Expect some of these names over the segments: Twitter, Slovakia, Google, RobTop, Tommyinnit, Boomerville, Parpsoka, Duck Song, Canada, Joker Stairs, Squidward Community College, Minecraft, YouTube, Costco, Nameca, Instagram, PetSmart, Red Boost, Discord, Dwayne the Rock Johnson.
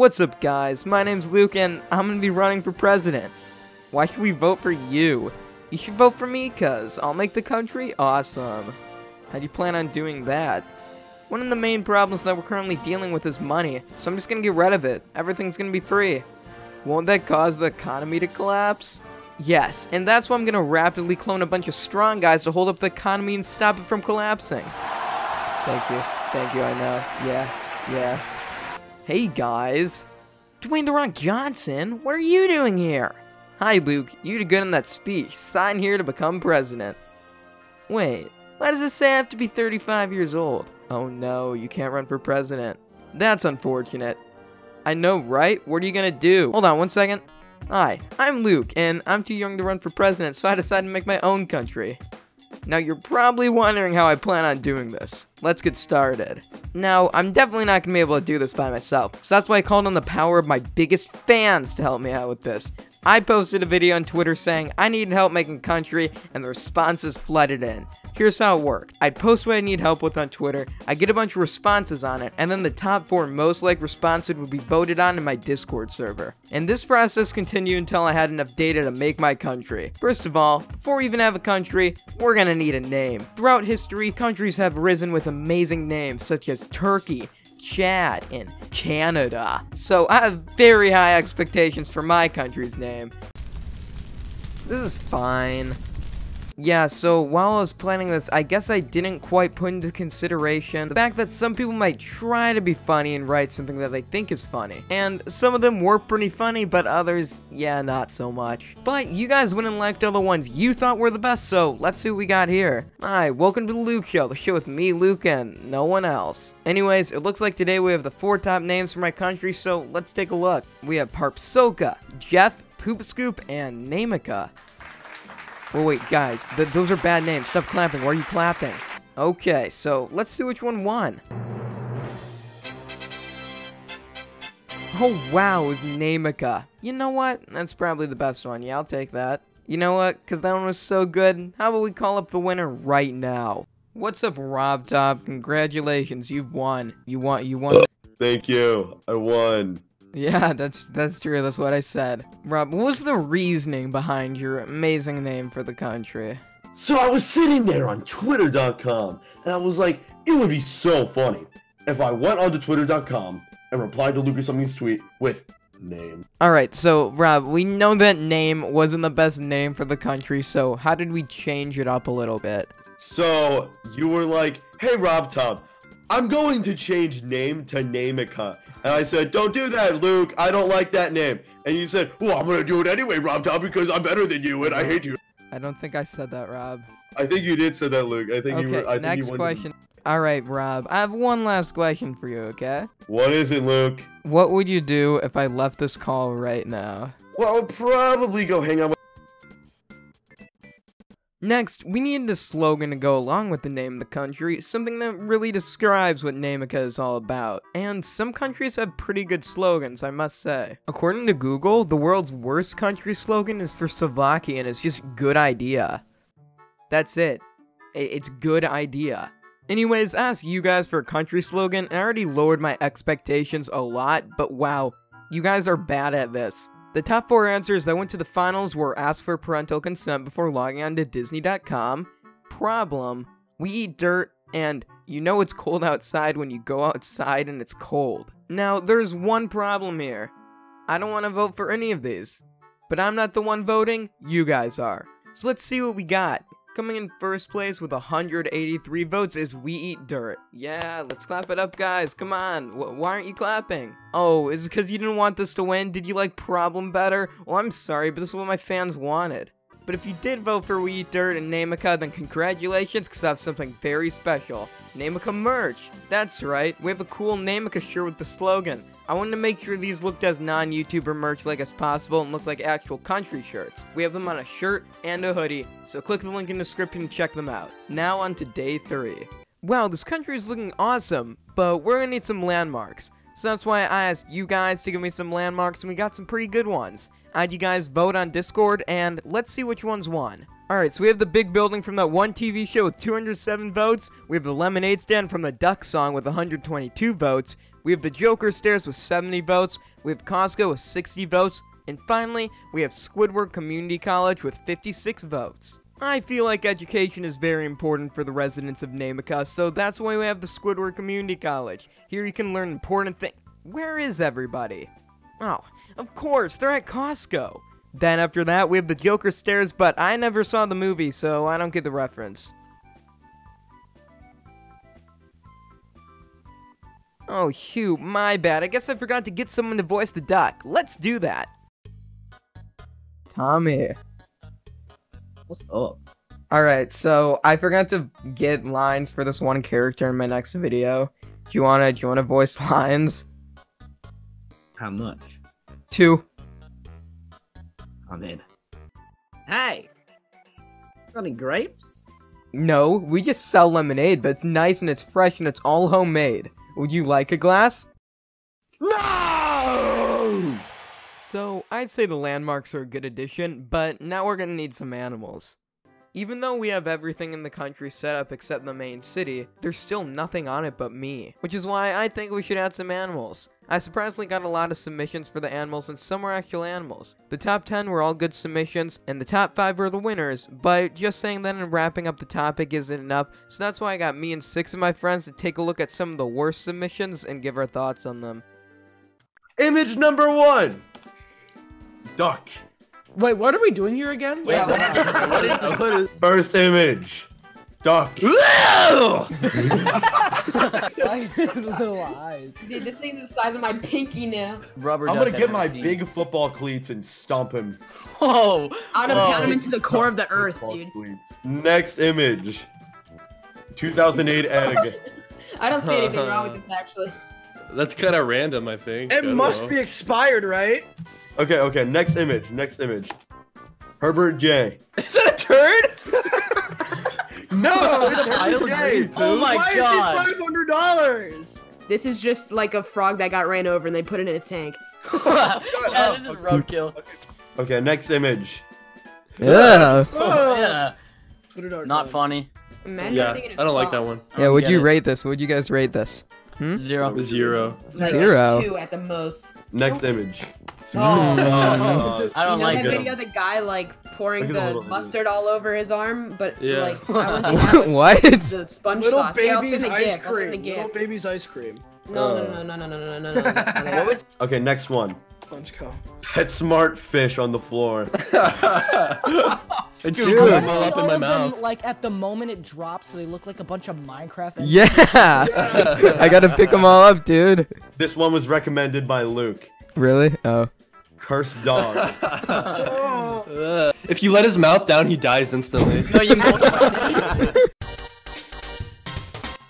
What's up guys, my name's Luke and I'm gonna be running for president. Why should we vote for you? You should vote for me cuz I'll make the country awesome. How do you plan on doing that? One of the main problems that we're currently dealing with is money, so I'm just gonna get rid of it. Everything's gonna be free. Won't that cause the economy to collapse? Yes, and that's why I'm gonna rapidly clone a bunch of strong guys to hold up the economy and stop it from collapsing. Thank you, I know, yeah. Hey guys, Dwayne the Rock Johnson, what are you doing here? Hi Luke, you did good in that speech, sign here to become president. Wait, why does it say I have to be 35 years old? Oh no, you can't run for president. That's unfortunate. I know, right? What are you gonna do? Hold on one second. Hi, I'm Luke, and I'm too young to run for president, so I decided to make my own country. Now you're probably wondering how I plan on doing this. Let's get started. Now, I'm definitely not gonna be able to do this by myself, so that's why I called on the power of my biggest fans to help me out with this. I posted a video on Twitter saying I need help making country, and the responses flooded in. Here's how it worked. I post what I need help with on Twitter, I get a bunch of responses on it, and then the top 4 most liked responses would be voted on in my Discord server. And this process continued until I had enough data to make my country. First of all, before we even have a country, we're gonna need a name. Throughout history, countries have risen with amazing names such as Turkey, Chad, and Canada. So I have very high expectations for my country's name. This is fine. Yeah, so while I was planning this, I guess I didn't quite put into consideration the fact that some people might try to be funny and write something that they think is funny. And some of them were pretty funny, but others, yeah, not so much. But you guys wouldn't like all the ones you thought were the best, so let's see what we got here. Hi, welcome to the Luke Show, the show with me, Luke, and no one else. Anyways, it looks like today we have the 4 top names for my country, so let's take a look. We have Parpsoka, Jeff, Poop Scoop, and Nameca. Well, wait, guys, those are bad names. Stop clapping. Why are you clapping? Okay, so let's see which one won. Oh, wow, it was Nameca. You know what? That's probably the best one. Yeah, I'll take that. You know what? Because that one was so good, how about we call up the winner right now? What's up, RobTop? Congratulations, you've won. You won. Oh, thank you. I won. Yeah, that's true, that's what I said. Rob, what was the reasoning behind your amazing name for the country? So I was sitting there on Twitter.com, and I was like, it would be so funny if I went onto Twitter.com and replied to Lucas something's tweet with name. Alright, so Rob, we know that name wasn't the best name for the country, so how did we change it up a little bit? So, you were like, hey RobTop, I'm going to change name to Nameca. And I said, don't do that, Luke. I don't like that name. And you said, well, I'm going to do it anyway, RobTop, because I'm better than you and I hate you. I don't think I said that, Rob. I think you did say that, Luke. I think okay, you were. Okay, next question. All right, Rob. I have one last question for you, okay? What is it, Luke? What would you do if I left this call right now? Well, I'll probably go hang out with... Next, we needed a slogan to go along with the name of the country, something that really describes what Nameca is all about. And some countries have pretty good slogans, I must say. According to Google, the world's worst country slogan is for Slovakia and it's just good idea. That's it. It's good idea. Anyways, I asked you guys for a country slogan and I already lowered my expectations a lot, but wow, you guys are bad at this. The top 4 answers that went to the finals were ask for parental consent before logging on to Disney.com, problem, we eat dirt, and you know it's cold outside when you go outside and it's cold. Now, there's one problem here. I don't want to vote for any of these, but I'm not the one voting, you guys are. So let's see what we got. Coming in first place with 183 votes is We Eat Dirt. Yeah, let's clap it up, guys. Come on. Why aren't you clapping? Oh, is it because you didn't want this to win? Did you like Problem better? Well, I'm sorry, but this is what my fans wanted. But if you did vote for We Eat Dirt and Nameca, then congratulations, because I have something very special. Nameca merch. That's right. We have a cool Nameca shirt with the slogan. I wanted to make sure these looked as non-YouTuber merch like as possible and looked like actual country shirts. We have them on a shirt and a hoodie, so click the link in the description and check them out. Now on to day 3. Wow, this country is looking awesome, but we're gonna need some landmarks. So that's why I asked you guys to give me some landmarks and we got some pretty good ones. I had you guys vote on Discord and let's see which ones won. Alright, so we have the big building from that one TV show with 207 votes, we have the lemonade stand from the Duck Song with 122 votes, We have the Joker Stairs with 70 votes. We have Costco with 60 votes. And finally, we have Squidward Community College with 56 votes. I feel like education is very important for the residents of Nameca, so that's why we have the Squidward Community College. Here you can learn important things. Where is everybody? Oh, of course, they're at Costco. Then after that, we have the Joker Stairs, but I never saw the movie, so I don't get the reference. Oh, Hugh, my bad. I guess I forgot to get someone to voice the duck. Let's do that. Tommy. What's up? Alright, so I forgot to get lines for this one character in my next video. Do you wanna voice lines? How much? 2. I'm in. Hey! Got any grapes? No, we just sell lemonade, but it's nice and it's fresh and it's all homemade. Would you like a glass? No! So, I'd say the landmarks are a good addition, but now we're gonna need some animals. Even though we have everything in the country set up except the main city, there's still nothing on it but me, which is why I think we should add some animals. I surprisingly got a lot of submissions for the animals, and some were actual animals. The top 10 were all good submissions, and the top 5 were the winners, but just saying that and wrapping up the topic isn't enough, so that's why I got me and 6 of my friends to take a look at some of the worst submissions and give our thoughts on them. Image number 1! Duck. Wait, what are we doing here again? Yeah, what is first image? Duck. Little eyes. Dude, this thing's the size of my pinky now. Rubber. I'm gonna get my big football cleats and stomp him. Whoa! I'm gonna pound him into the core of the earth, dude. Cleats. Next image. 2008 egg. I don't see anything wrong with this actually. That's kind of random, I think. It must be expired, right? Okay, okay, next image, next image. Herbert J. Is that a turd? No, it's Herbert J. Oh my god. Why is she $500? This is just like a frog that got ran over and they put it in a tank. Yeah, this is roadkill. Okay. Okay, next image. Yeah. Yeah. Not funny. Yeah, I don't like that one. Yeah, would you rate this? Would you guys rate this? Hmm? 0. Like 0. 2 at the most. Next image. Oh, no. I don't like that video. The guy like pouring the mustard all over his arm, but like what? The sponge sauce. Little baby's ice cream. Little baby's ice cream. No. Okay, next one. Sponge cup. PetSmart fish on the floor. It's screwed them all up in my mouth. Like at the moment it drops, so they look like a bunch of Minecraft. Yeah. I gotta pick them all up, dude. This one was recommended by Luke. Really? Oh. Cursed dog. If you let his mouth down, he dies instantly. No, you won't.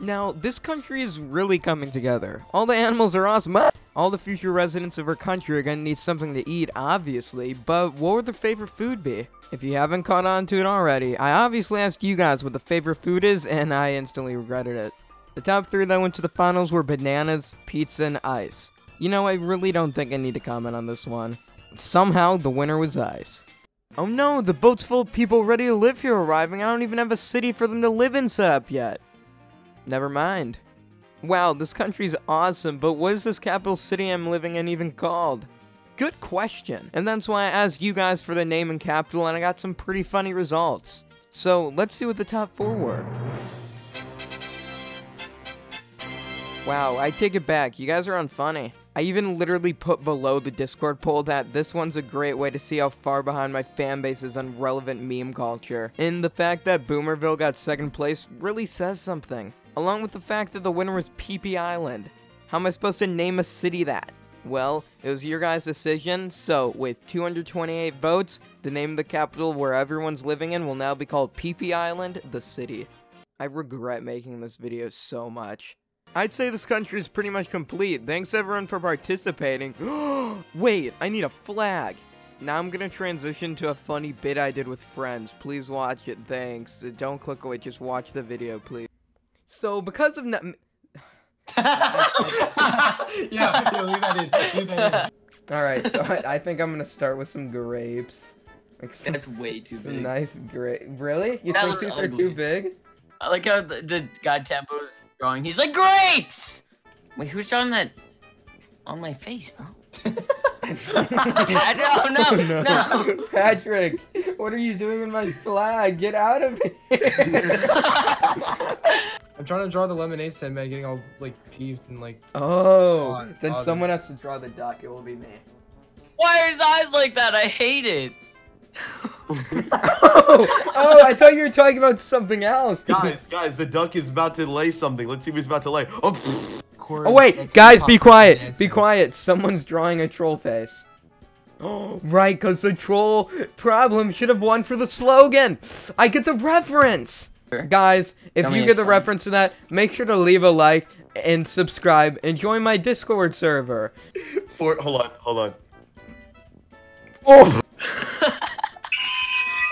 Now, this country is really coming together. All the animals are awesome. All the future residents of our country are gonna need something to eat, obviously, but what would their favorite food be? If you haven't caught on to it already, I obviously asked you guys what the favorite food is, and I instantly regretted it. The top 3 that went to the finals were bananas, pizza, and ice. You know, I really don't think I need to comment on this one. Somehow, the winner was ice. Oh no, the boat's full of people ready to live here arriving. I don't even have a city for them to live in set up yet. Never mind. Wow, this country's awesome, but what is this capital city I'm living in even called? Good question. And that's why I asked you guys for the name and capital, and I got some pretty funny results. So, let's see what the top 4 were. Wow, I take it back. You guys are unfunny. I even literally put below the Discord poll that this one's a great way to see how far behind my fanbase is on relevant meme culture. And the fact that Boomerville got 2nd place really says something. Along with the fact that the winner was PP Island. How am I supposed to name a city that? Well, it was your guys' decision, so with 228 votes, the name of the capital where everyone's living in will now be called PP Island, the city. I regret making this video so much. I'd say this country is pretty much complete. Thanks everyone for participating. Wait, I need a flag. Now I'm gonna transition to a funny bit I did with friends. Please watch it, thanks. Don't click away, just watch the video, please. So, because of yeah, leave that in, leave that in. Alright, so I think I'm gonna start with some grapes. Like some, that's way too big. Nice grape. Really? You think these are too big? I like how the guy Tempo's drawing. He's like, grapes! Wait, who's drawing that on my face, bro. No. Patrick, what are you doing in my flag? Get out of here. I'm trying to draw the lemonade stand, man, getting all like peeved and like. Oh, then someone has to draw the duck. It will be me. Why are his eyes like that? I hate it. Oh, I thought you were talking about something else. Guys, the duck is about to lay something. Let's see what he's about to lay. Oh wait, guys, be quiet. Be quiet. Someone's drawing a troll face. Oh, right, because the troll problem should have won for the slogan. I get the reference. Guys, if you get the reference to that, make sure to leave a like and subscribe and join my Discord server. Hold on. Oh!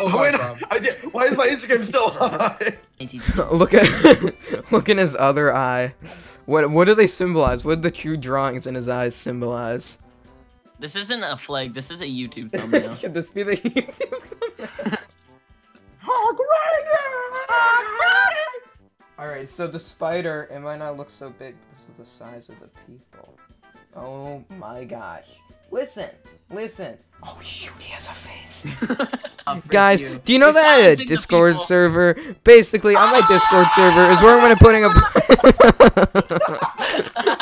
Oh wait, why is my Instagram still high? Look in his other eye. What do they symbolize? What do the two drawings in his eyes symbolize? This isn't a flag. This is a YouTube thumbnail. Should this be the YouTube thumbnail? All right, so the spider, it might not look so big, but this is the size of the people. Oh my gosh. Listen. Oh shoot, he has a face. Guys, do you know that I had a Discord server? Basically, on my Discord server is where I'm going to putting up.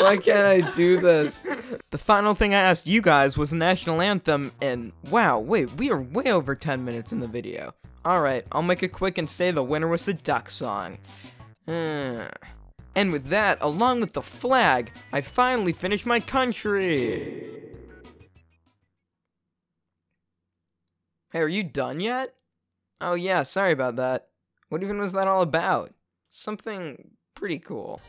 Why can't I do this? The final thing I asked you guys was the national anthem, and wow, wait, we are way over 10 minutes in the video. Alright, I'll make it quick and say the winner was the Duck Song. And with that, along with the flag, I finally finished my country. Hey, are you done yet? Oh yeah, sorry about that. What even was that all about? Something pretty cool.